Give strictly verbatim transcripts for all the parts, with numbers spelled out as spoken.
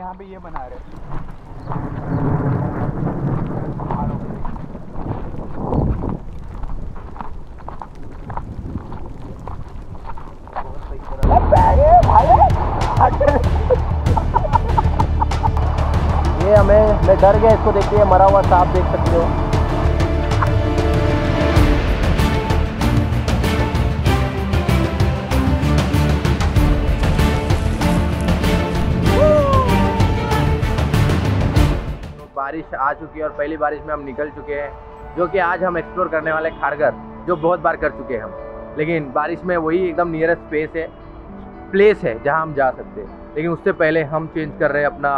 यहाँ पे ये बना रहे ये हमें, मैं डर गया इसको देख के, मरा हुआ सांप देख सकते हो। बारिश आ चुकी है और पहली बारिश में हम निकल चुके हैं, जो कि आज हम एक्सप्लोर करने वाले खारगर, जो बहुत बार कर चुके हैं हम, लेकिन बारिश में वही एकदम नियरेस्ट प्लेस है प्लेस है जहां हम जा सकते हैं। लेकिन उससे पहले हम चेंज कर रहे हैं अपना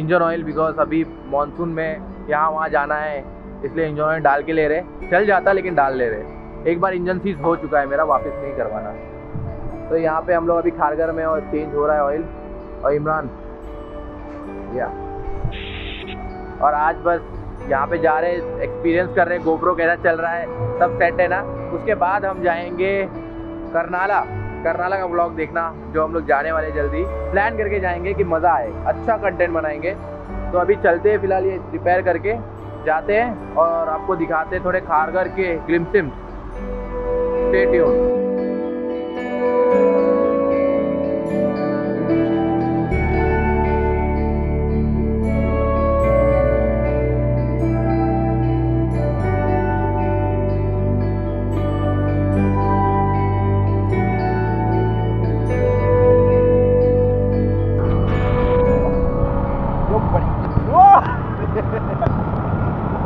इंजन ऑयल, बिकॉज अभी मानसून में यहाँ वहाँ जाना है, इसलिए इंजन ऑयल डाल के ले रहे। चल जाता लेकिन डाल ले रहे। एक बार इंजन सीज हो चुका है मेरा, वापस नहीं करवाना। तो यहाँ पे हम लोग अभी खारगर में और चेंज हो रहा है ऑयल। और इमरान या और आज बस यहाँ पे जा रहे, एक्सपीरियंस कर रहे हैं, गोप्रो कैसा चल रहा है, सब सेट है ना। उसके बाद हम जाएंगे करनाला। करनाला का ब्लॉग देखना, जो हम लोग जाने वाले जल्दी प्लान करके जाएंगे कि मज़ा आए, अच्छा कंटेंट बनाएंगे। तो अभी चलते हैं, फिलहाल ये रिपेयर करके जाते हैं और आपको दिखाते हैं थोड़े खारगर के ग्लिम्प्सेस। Stay tuned.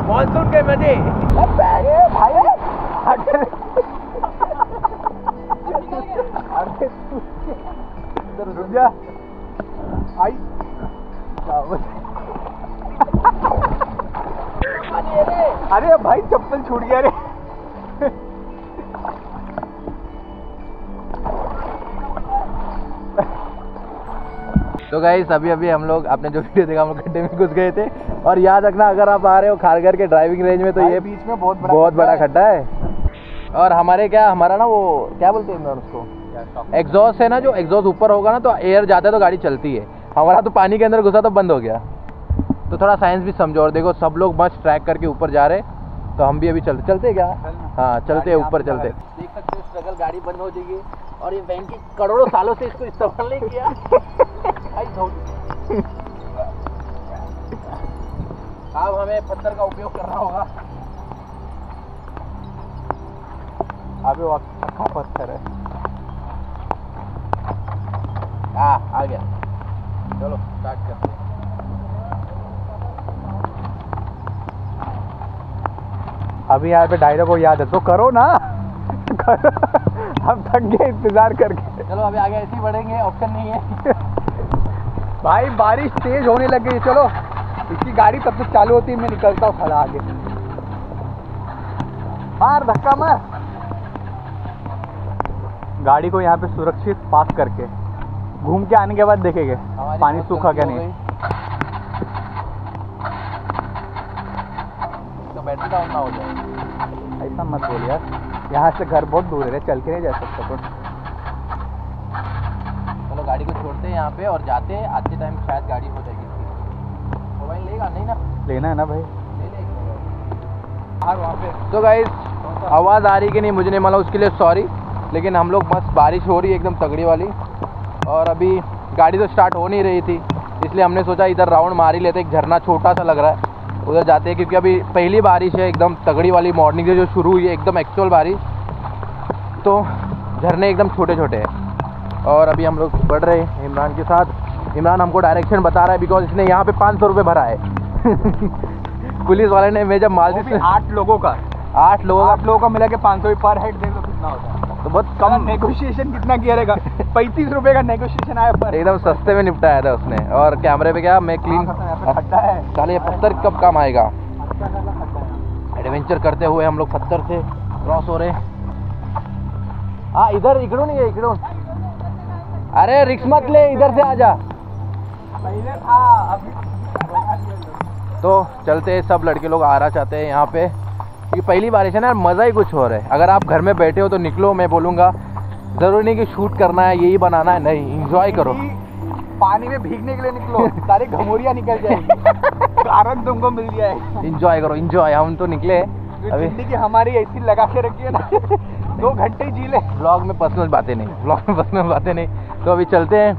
मानसून के मजे भाई। रुक जा आई। अरे भाई चप्पल छूट गया रे। तो गाइस अभी अभी हम लोग, आपने जो वीडियो देखा, हम लोग गड्ढे में घुस गए थे। और याद रखना, अगर आप आ रहे हो खारगर के ड्राइविंग रेंज में, तो ये बीच में बहुत बड़ा बहुत बड़ा खड्डा है।, है और हमारे क्या हमारा ना वो क्या बोलते हैं इमरान उसको, एग्जॉस्ट है ना, जो एग्जॉस्ट ऊपर होगा ना तो एयर जाता है तो गाड़ी चलती है। हमारा तो पानी के अंदर घुसा तो बंद हो गया। तो थोड़ा साइंस भी समझो। और देखो सब लोग मस्त ट्रैक करके ऊपर जा रहे, तो हम भी अभी चलते चलते क्या हाँ चलते ऊपर चलते। देख सकते हो स्ट्रगल, गाड़ी बंद हो जाएगी। और ये बैंक की करोड़ों सालों से इसको इस्तेमाल नहीं किया। अब हमें पत्थर का उपयोग करना होगा। अबे वाह पत्थर है। आ, आ गया। चलो स्टार्ट करते हैं। अभी यहाँ पे डायरा को याद है तो करो ना। हम थक गए इंतजार करके। चलो अभी आगे ऐसे ही बढ़ेंगे, ऑप्शन नहीं है। भाई बारिश तेज होने लग गई। चलो इसकी गाड़ी तब तक चालू होती है, मैं निकलता हूँ खड़ा आगे। मार धक्का मार गाड़ी को। यहाँ पे सुरक्षित पास करके घूम के आने के बाद देखेंगे पानी सूखा क्या नहीं। तो बैटरी डाउन ना हो जाए, ऐसा मत बोल यार। यहाँ से घर बहुत दूर है, चल के नहीं जा सकते। तो चलो तो गाड़ी को छोड़ते हैं यहाँ पे और जाते हैं। आज के टाइम शायद गाड़ी हो जाएगी। लेगा नहीं ना, लेना है ना भाई, ले ले वहाँ पे। तो गाइस आवाज़ आ रही कि नहीं मुझे नहीं मालूम, उसके लिए सॉरी। लेकिन हम लोग बस, बारिश हो रही है एकदम तगड़ी वाली, और अभी गाड़ी तो स्टार्ट हो नहीं रही थी, इसलिए हमने सोचा इधर राउंड मार ही लेते। एक झरना छोटा सा लग रहा है, उधर जाते हैं, क्योंकि अभी पहली बारिश है एकदम तगड़ी वाली। मॉर्निंग से जो शुरू हुई है एकदम एक्चुअल बारिश, तो झरने एकदम छोटे छोटे हैं। और अभी हम लोग बढ़ रहे हैं इमरान के साथ। इमरान हमको डायरेक्शन बता रहा है, बिकॉज इसने यहाँ पे पाँच सौ रुपये भरा है। पुलिस वाले ने, मैं जब मालदीव से आठ लोगों का आठ लोगों आठ लोगों का मिला के पाँच सौ पर हेड देखो कितना होता है, तो बहुत कम। नेगोशिएशन कितना किया रहेगा? पैंतीस रुपये का नेगोशिएशन आया पर, एकदम सस्ते में निपटाया था उसने। और कैमरे पे क्या मैं क्लीन खट्टा है साले, पत्थर कब काम आएगा। एडवेंचर करते हुए हम लोग पत्थर से क्रॉस हो रहे। हाँ इधर इकड़ो नहीं है, इकड़ो। अरे रिक्स मत ले, इधर से आ जा। तो चलते हैं, सब लड़के लोग आ रहा चाहते हैं यहाँ पे, क्योंकि पहली बारिश है ना, मज़ा ही कुछ हो रहा है। अगर आप घर में बैठे हो तो निकलो, मैं बोलूँगा ज़रूरी नहीं कि शूट करना है, यही बनाना है, नहीं, एंजॉय करो। पानी में भीगने के लिए निकलो, सारी घमोरिया निकल जाएगी। कारण तुमको मिल गया है, इंजॉय करो इंजॉय। हम तो निकले, जिंदगी हमारी ऐसी लगा के रखी है ना, दो घंटे जी ले। ब्लॉग में पर्सनल बातें नहीं, ब्लॉग में पर्सनल बातें नहीं। तो अभी चलते हैं,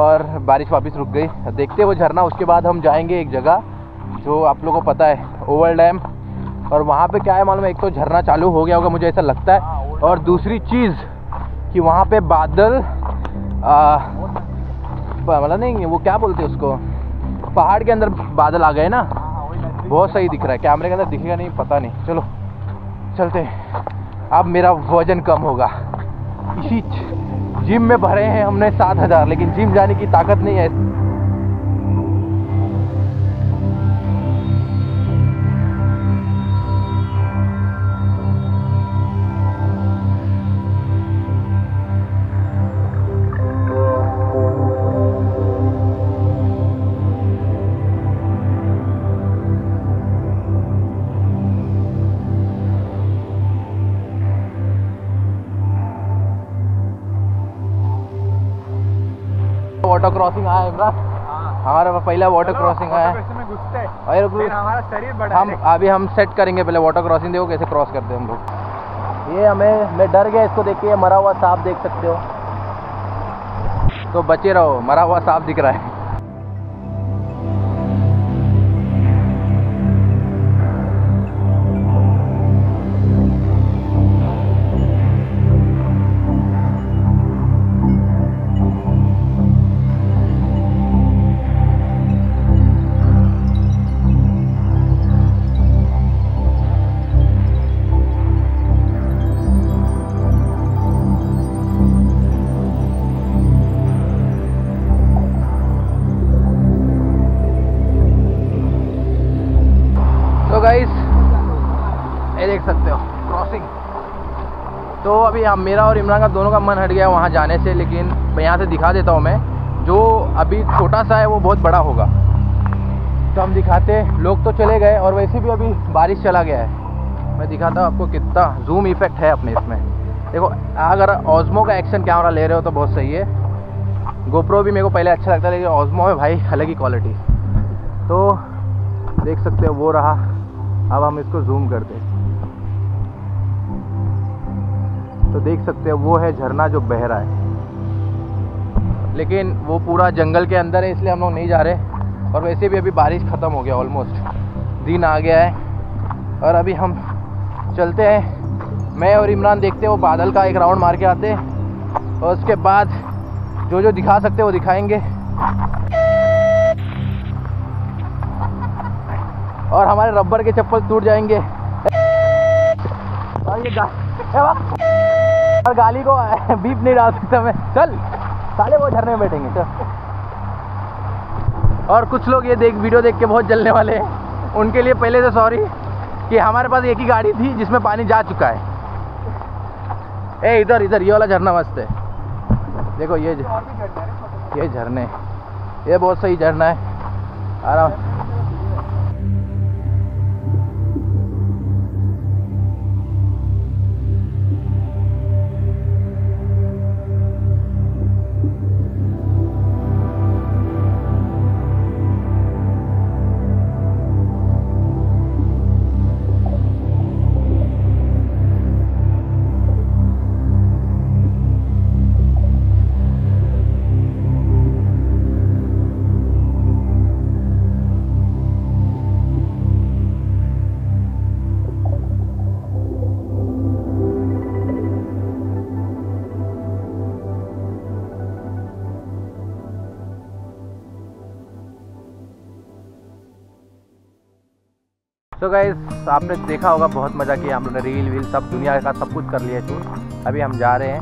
और बारिश वापस रुक गई, देखते हैं वो झरना। उसके बाद हम जाएंगे एक जगह जो आप लोगों को पता है, ओवर डैम। और वहाँ पे क्या है मालूम है, एक तो झरना चालू हो गया होगा मुझे ऐसा लगता है, और दूसरी चीज़ कि वहाँ पे बादल मतलब नहीं, वो क्या बोलते हैं उसको, पहाड़ के अंदर बादल आ गए ना। बहुत सही दिख रहा है, कैमरे के अंदर दिखेगा नहीं पता नहीं। चलो चलते हैं, अब मेरा वजन कम होगा। इसी जिम में भरे हैं हमने सात हज़ार, लेकिन जिम जाने की ताकत नहीं है। वाटर क्रॉसिंग आया इमरान, हमारा पहला वाटर क्रॉसिंग आया है। हमारा शरीर बड़ा, हम अभी हम सेट करेंगे पहले वाटर क्रॉसिंग। देखो कैसे क्रॉस करते हैं हम लोग। ये हमें, मैं डर गया इसको देख के, मरा हुआ सांप देख सकते हो, तो बचे रहो, मरा हुआ सांप दिख रहा है। तो अभी हम, मेरा और इमरान का दोनों का मन हट गया वहाँ जाने से, लेकिन मैं यहाँ से दिखा देता हूँ। मैं जो अभी छोटा सा है वो बहुत बड़ा होगा, तो हम दिखाते। लोग तो चले गए, और वैसे भी अभी बारिश चला गया है। मैं दिखाता हूँ आपको कितना जूम इफेक्ट है अपने इसमें। देखो, अगर ओजमो का एक्शन कैमरा ले रहे हो तो बहुत सही है। गोप्रो भी मेरे को पहले अच्छा लगता है, लेकिन ओजमो में भाई अलग ही क्वालिटी। तो देख सकते हो वो रहा, अब हम इसको जूम करते हैं तो देख सकते हो वो है झरना जो बह रहा है, लेकिन वो पूरा जंगल के अंदर है, इसलिए हम लोग नहीं जा रहे। और वैसे भी अभी बारिश ख़त्म हो गया, ऑलमोस्ट दिन आ गया है। और अभी हम चलते हैं, मैं और इमरान देखते हैं वो बादल का एक राउंड मार के आते हैं, और उसके बाद जो जो दिखा सकते हैं वो दिखाएंगे। और हमारे रबर के चप्पल टूट जाएंगे। और ये गा और गाली को बीप नहीं डाल सकता मैं। चल साले, वो झरने में बैठेंगे चल। और कुछ लोग ये देख वीडियो देख के बहुत जलने वाले हैं, उनके लिए पहले से सॉरी कि हमारे पास एक ही गाड़ी थी जिसमें पानी जा चुका है। ए इधर इधर, ये वाला झरना मस्त है। देखो ये ये झरने, ये बहुत सही झरना है। आराम तो गाइस, आपने देखा होगा बहुत मज़ा किया हम लोगों ने, रील वील सब दुनिया का सब कुछ कर लिया चूज। अभी हम जा रहे हैं,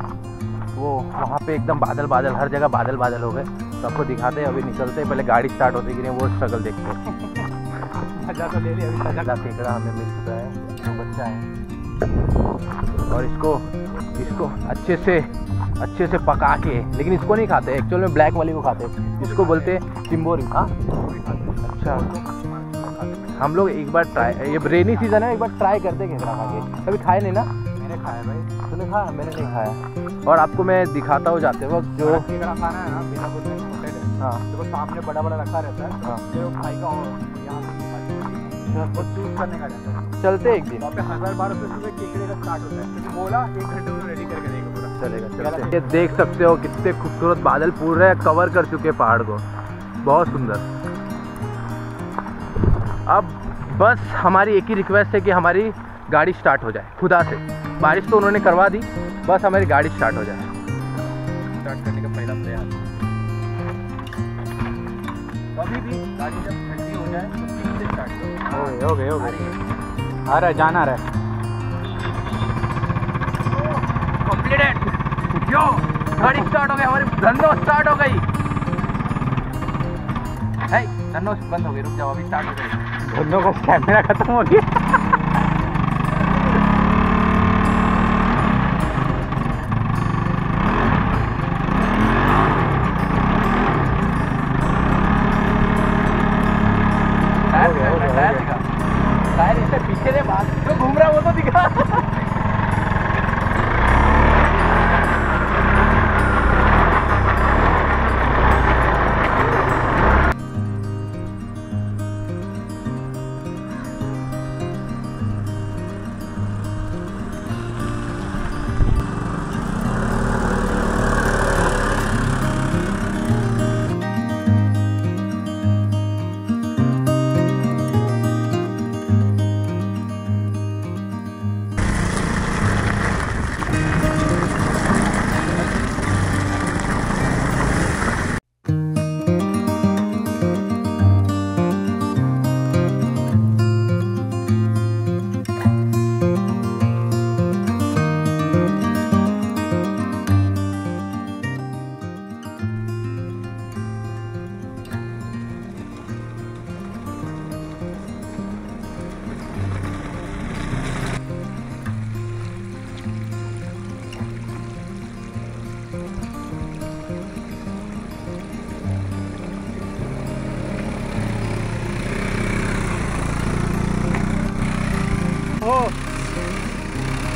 वो वहाँ पे एकदम बादल बादल, हर जगह बादल बादल हो गए। तो आपको दिखाते हैं, अभी निकलते हैं, पहले गाड़ी स्टार्ट होती कि नहीं वो स्ट्रगल देखते हैं। तो ले लिया, अभी सजा का केकड़ा हमें मिल चुका है, तो बच्चा है। और इसको इसको अच्छे से अच्छे से पका के, लेकिन इसको नहीं खाते एक्चुअल में, ब्लैक वाली को खाते हैं। इसको बोलते हैं चिम्बोरी। हाँ अच्छा, हम लोग एक बार ट्राई, ये रेनी सीजन है, एक बार ट्राई करते केकड़ा खा के। कभी खाए नहीं ना? मैंने खाया भाई। तूने खाया? मैंने नहीं खाया। और आपको मैं दिखाता हूँ जाते वक्त जो केकड़ा खाना है ना, बिना कुछ नहीं हाँ देखो सामने बड़ा बड़ा रखा रहता है। हाँ खाएगा और चूज करने का रहता है। चलते एक दिन वहाँ पे हजार बारह सौ रुपये केकड़े का स्टार्ट होता है। बोला एक घंटे में रेडी करके देगा पूरा चलेगा। चलते ये देख सकते हो कितने खूबसूरत बादल पूरे कवर कर चुके पहाड़ को, बहुत सुंदर। अब बस हमारी एक ही रिक्वेस्ट है कि हमारी गाड़ी स्टार्ट हो जाए खुदा से। बारिश तो उन्होंने करवा दी, बस हमारी गाड़ी स्टार्ट हो जाए। स्टार्ट करने का पहला प्रयास कभी भी गाड़ी जब ठंडी हो जाए तो फिर से स्टार्ट करो। ओके ओके ओके आ रहा है, जाना रहा है। कंप्लीटेड। यो गाड़ी स्टार्ट हो गई हमारी, धन्नो स्टार्ट हो गई। नहीं धन्नो बंद हो गई, रुक जाओ अभी स्टार्ट हो गई। धन्नो का कैमरा खत्म हो गया।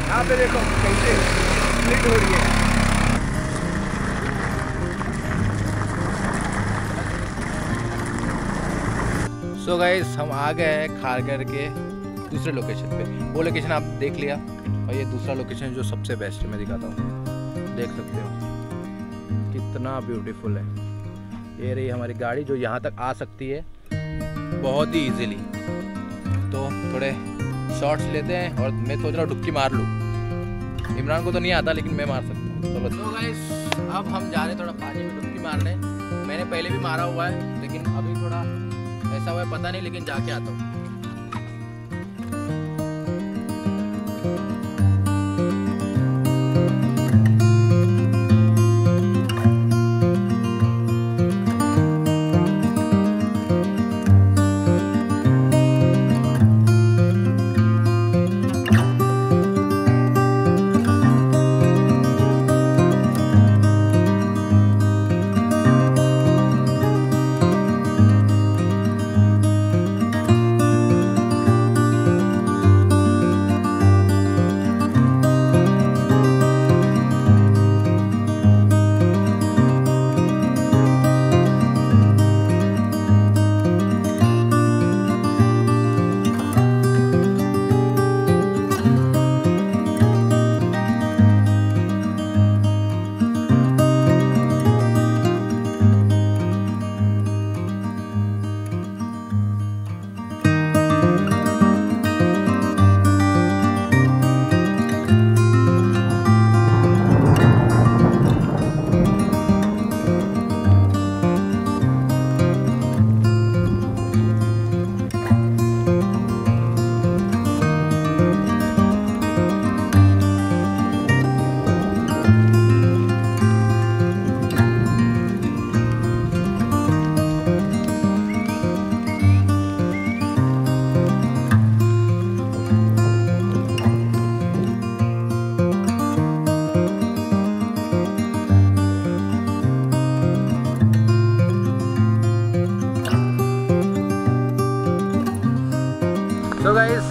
यहाँ पे देखो कैसे स्प्लिट हो रही है। सो गाइस हम आ गए हैं खारगर के दूसरे लोकेशन पे। वो लोकेशन आप देख लिया और ये दूसरा लोकेशन जो सबसे बेस्ट है मैं दिखाता हूँ। देख सकते हो कितना ब्यूटीफुल है। ये रही हमारी गाड़ी जो यहाँ तक आ सकती है बहुत ही इजीली। तो थोड़े शॉट्स लेते हैं और मैं सोच रहा हूँ डुबकी मार लूँ। इमरान को तो नहीं आता लेकिन मैं मार सकता हूँ। तो so गाइस अब हम जा रहे हैं थोड़ा पानी में डुबकी मारने। मैंने पहले भी मारा हुआ है लेकिन अभी थोड़ा ऐसा हुआ है पता नहीं, लेकिन जाके आता हूँ।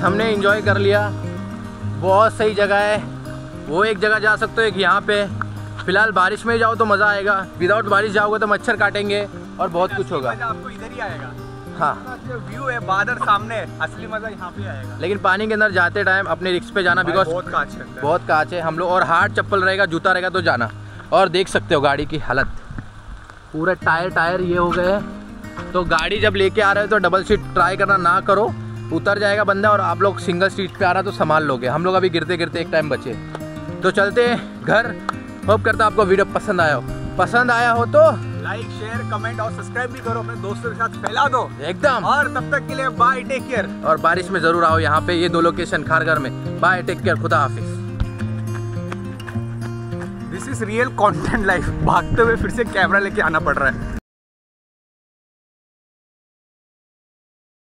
हमने एंजॉय कर लिया, बहुत सही जगह है। वो एक जगह जा सकते हो एक यहाँ पे। फिलहाल बारिश में जाओ तो मज़ा आएगा, विदाउट बारिश जाओगे तो मच्छर काटेंगे और बहुत कुछ होगा। आपको इधर ही आएगा। हाँ, जो व्यू है, बादल सामने, असली मजा यहाँ पे आएगा। लेकिन पानी के अंदर जाते टाइम अपने रिस्क पे जाना, बिकॉज बहुत कांच है, बहुत कांच है हम लोग, और हार्ड चप्पल रहेगा, जूता रहेगा तो जाना। और देख सकते हो गाड़ी की हालत, पूरे टायर टायर ये हो गए हैं। तो गाड़ी जब लेके आ रहे हो तो डबल सीट ट्राई करना ना करो, उतर जाएगा बंदा, और आप लोग सिंगल सीट पे आ रहा तो संभाल लोगे। हम लोग अभी गिरते गिरते एक टाइम बचे। तो चलते हैं घर। होप करता आपको वीडियो पसंद आया हो, पसंद आया हो तो लाइक, शेयर, कमेंट और सब्सक्राइब भी करो, अपने दोस्तों के साथ फैला दो एकदम। और तब तक के लिए बाय, टेक केयर। और बारिश में जरूर आओ यहाँ पे, ये दो लोकेशन खारगर में। बाय, टेक केयर, खुदा हाफिज। This is real content life. भागते हुए फिर से कैमरा लेके आना पड़ रहा है।